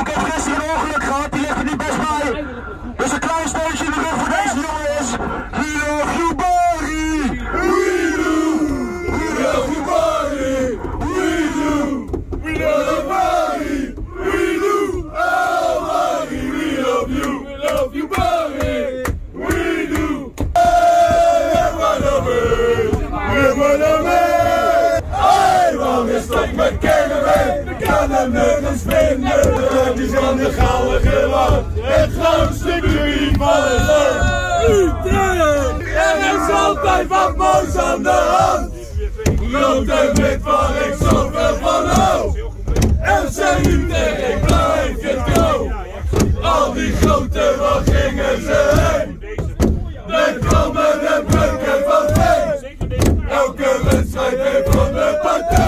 Ik heb gisteren een ongeluk gehad, die ligt er niet best bij. Dus een klein steuntje in de rug voor deze jongen is. We love you, Bari! We do! We love you, Bari! We do! We love you, Bari! We do! Oh, Bari! We love you! We love you, Bari! We do! Hey, we're my lovers! We're my lovers! Hey, man, is dat mijn kerkenwijn? Kan hem nergens vinden. Het is van de Goudige Land, het grootste publiek van het land. Utrecht! En er is altijd wat moois aan de hand. Rood en wit waar ik zoveel van hou. FC Utrecht, ik blijf je trouw. Al die grote, wat gingen ze heen? De krommen en breuken van veen. Elke wedstrijd weer van de partij.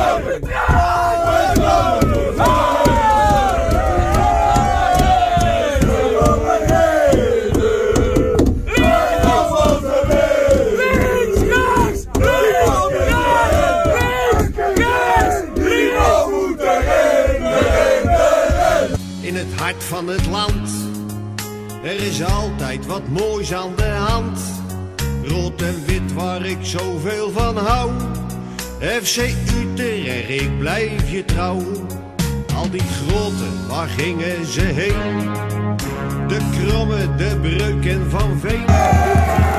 Van het land, er is altijd wat moois aan de hand. Rood en wit waar ik zoveel van hou. FC Utrecht, ik blijf je trouw. Al die groten, waar gingen ze heen? De krommen, de breuken van veen.